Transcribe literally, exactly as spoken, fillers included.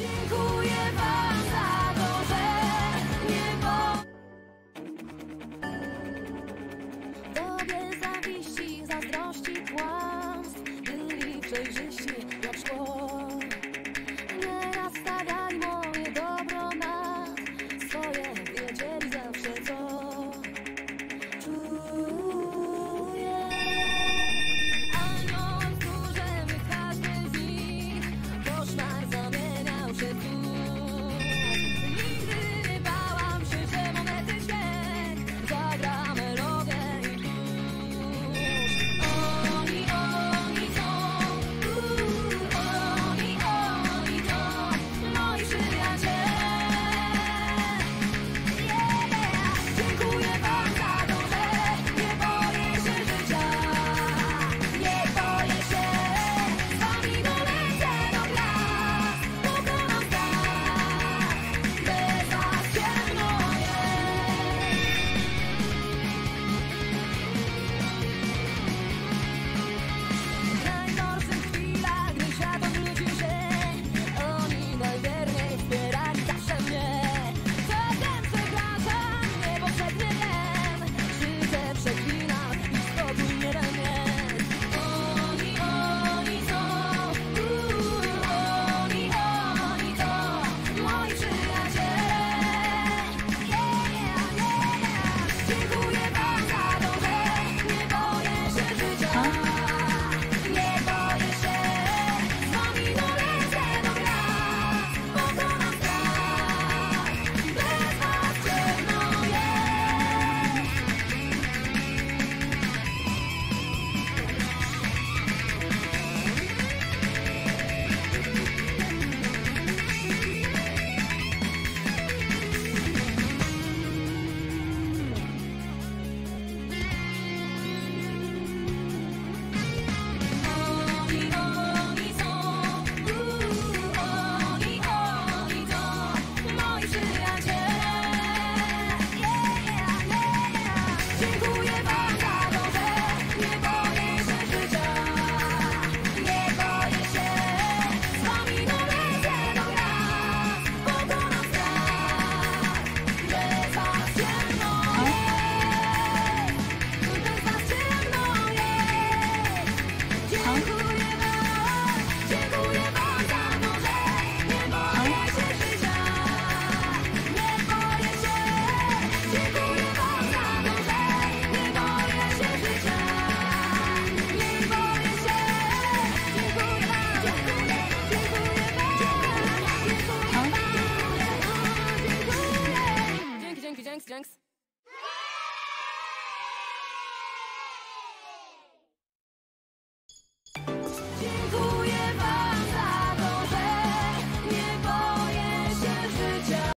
Dziękuję wam za to, że nie bo... Tobie zawiści, zazdrości, kłamstw byli przejrzyści jak szkło. Nieraz stawiali moje dobro na swoje, wiedzieli zawsze co czuję. Aniołem służę, by każdy z nich koszmar zamieniał się tu. Nigdy nie bałam się, że monety dźwięk zagra melodię i tuż. Oni, oni to, uuu, oni, oni to, moi przyjaciele. Yeah! Dziękuję wam za to, że nie boję się życia. Nie boję się, z wami dolecę do gwiazd, pokonam strach. Bez was ciemno jest. W najgorszych chwilach, gdy świat odwrócił się, oni najwierniej wspierali zawsze mnie. Przedtem przekraczam niepotrzebny ten, życie przeklinam i spokój nie dam jest. Oni, oni to, uuu, oni, oni to, moi przyjaciele. Yeah, yeah, yeah. Dziękuję wam za to, że nie boję się życia. Nie boję się, z wami dolecę do gwiazd, pokonam strach. Bez was ciemno jest. Oni, oni są, uuu, oni, oni to, moi przyjaciele. Yeah, yeah, yeah. Dziękuję wam za to, że nie boję się życia. Nie boję się, z wami dolecę do gwiazd, pokonam strach. Bez was ciemno jest, bez was ciemno jest. Dziękuję wam, dziękuję wam za to, że nie boję się życia. Nie boję się, dziękuję wam za to, że nie boję się życia. Nie boję się, dziękuję wam, dziękuję, dziękuję wam, dziękuję wam, dziękuję wam, dziękuję. Dzięki, dzięki, dzięki, dzięki.